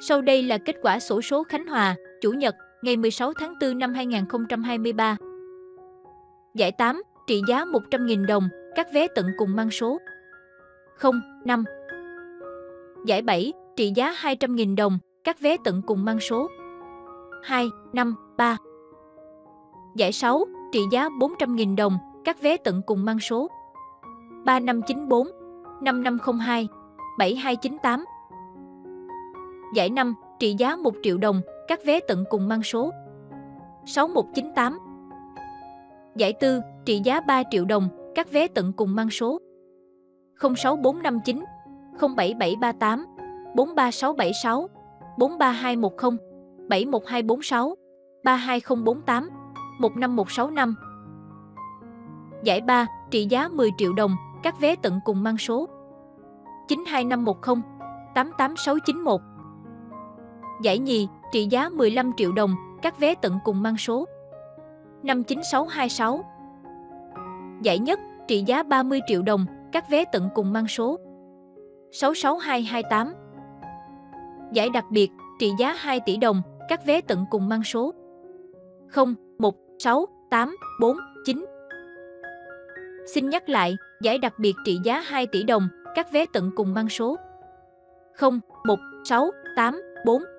Sau đây là kết quả xổ số Khánh Hòa, Chủ nhật, ngày 16 tháng 4 năm 2023. Giải 8, trị giá 100.000 đồng, các vé tận cùng mang số 05. Giải 7, trị giá 200.000 đồng, các vé tận cùng mang số 253. Giải 6, trị giá 400.000 đồng, các vé tận cùng mang số 3594, 5502, 7298. Giải 5, trị giá 1 triệu đồng, các vé tận cùng mang số 6198. Giải 4, trị giá 3 triệu đồng, các vé tận cùng mang số 06459, 07738, 43676, 43210, 71246, 32048, 15165. Giải 3, trị giá 10 triệu đồng, các vé tận cùng mang số 92510, 88691. Giải nhì, trị giá 15 triệu đồng, các vé tận cùng mang số 59626. Giải nhất, trị giá 30 triệu đồng, các vé tận cùng mang số 66228. Giải đặc biệt, trị giá 2 tỷ đồng, các vé tận cùng mang số 016849. Xin nhắc lại, giải đặc biệt trị giá 2 tỷ đồng, các vé tận cùng mang số 016849.